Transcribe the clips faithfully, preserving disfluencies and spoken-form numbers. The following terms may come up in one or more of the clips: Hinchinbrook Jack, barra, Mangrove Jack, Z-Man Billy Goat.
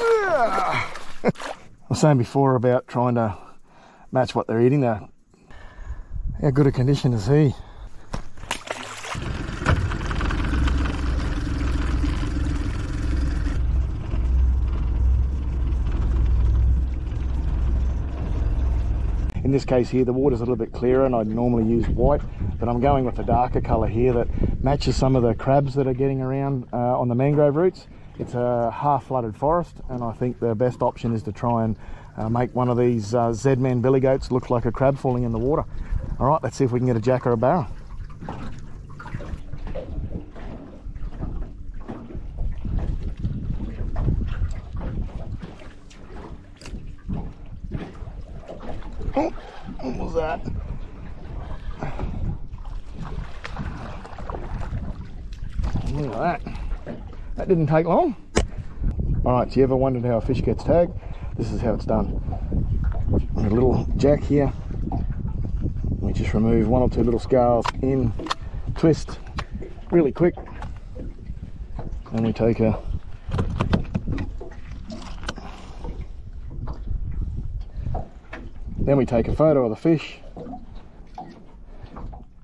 I was saying before about trying to match what they're eating. They're, how good a condition is he? In this case here, the water's a little bit clearer and I'd normally use white, but I'm going with a darker colour here that matches some of the crabs that are getting around uh, on the mangrove roots. It's a half-flooded forest, and I think the best option is to try and uh, make one of these uh, Z-Man Billy Goats look like a crab falling in the water. All right, let's see if we can get a jack or a barra. Oh, what was that? Look at that. That didn't take long. All right, so you ever wondered how a fish gets tagged? This is how it's done. A little jack here. We just remove one or two little scales in, twist really quick, and we take a then we take a photo of the fish,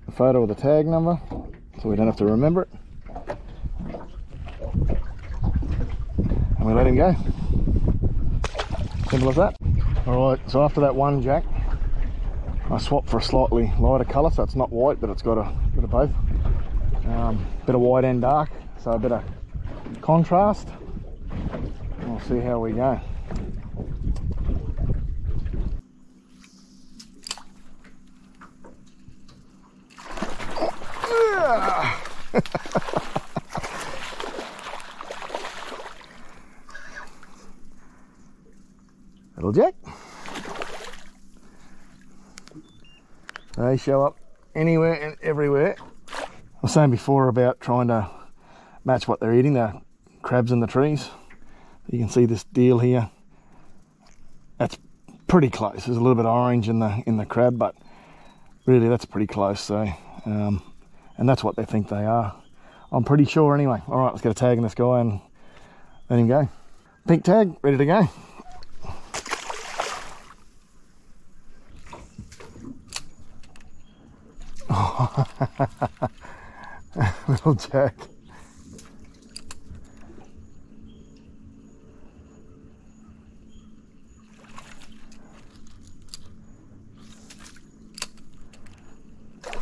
a photo of the tag number, so we don't have to remember it. We let him go. Simple as that. All right, so after that one jack, I swapped for a slightly lighter colour, so it's not white, but it's got a bit of both. Um, bit of white and dark, so a bit of contrast. We'll see how we go. Little jack. They show up anywhere and everywhere. I was saying before about trying to match what they're eating, the crabs in the trees. You can see this deal here. That's pretty close. There's a little bit of orange in the in the crab, but really that's pretty close. So, um, and that's what they think they are. I'm pretty sure anyway. All right, let's get a tag on this guy and let him go. Pink tag, ready to go. Little jack.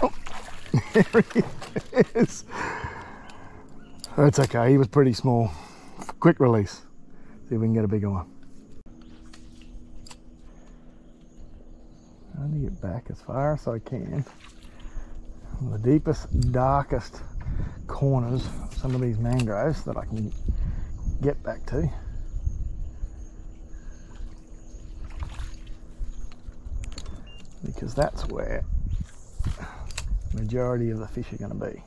Oh, there he is. That's okay, he was pretty small. Quick release. See if we can get a bigger one. Trying to get back as far as I can. The deepest, darkest corners of some of these mangroves that I can get back to. Because that's where the majority of the fish are going to be.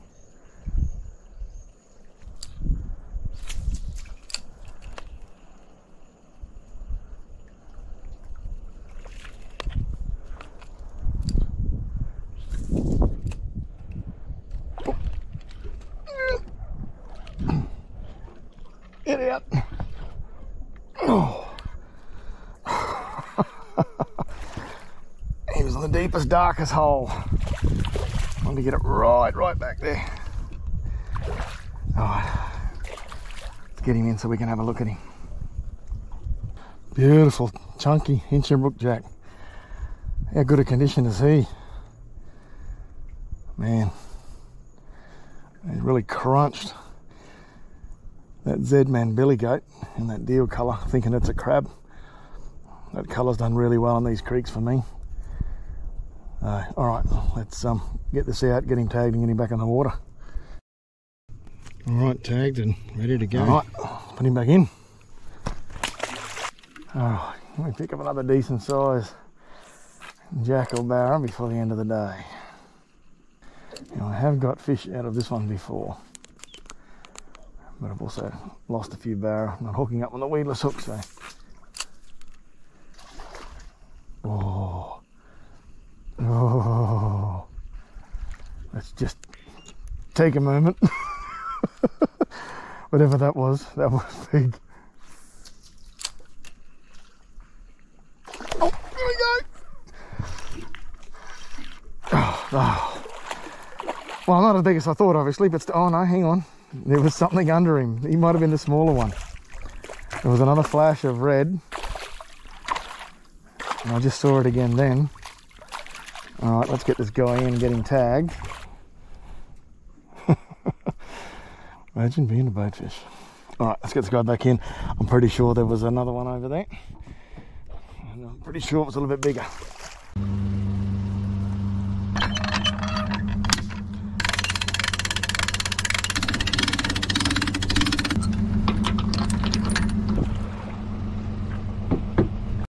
Get out. Oh. He was in the deepest, darkest hole. I wanted to get it right, right back there. All right. Let's get him in so we can have a look at him. Beautiful, chunky Hinchinbrook Jack. How good a condition is he? Man, he's really crunched that Z-Man Billy Goat in that deal colour, thinking it's a crab. That colour's done really well in these creeks for me. Uh, all right, let's um, get this out, get him tagged and get him back in the water. All right, tagged and ready to go. All right, put him back in. All right, let me pick up another decent size jack or barra before the end of the day. Now, I have got fish out of this one before, but I've also lost a few barra. I'm not hooking up on the weedless hook, so. Oh. Oh. Let's just take a moment. Whatever that was, that was big. Oh. Well, not as big as I thought, obviously, but oh no, hang on. There was something under him. He might have been the smaller one. There was another flash of red. And I just saw it again then. All right, let's get this guy in and get him tagged. Imagine being a boatfish. All right, let's get this guy back in. I'm pretty sure there was another one over there. And I'm pretty sure it was a little bit bigger.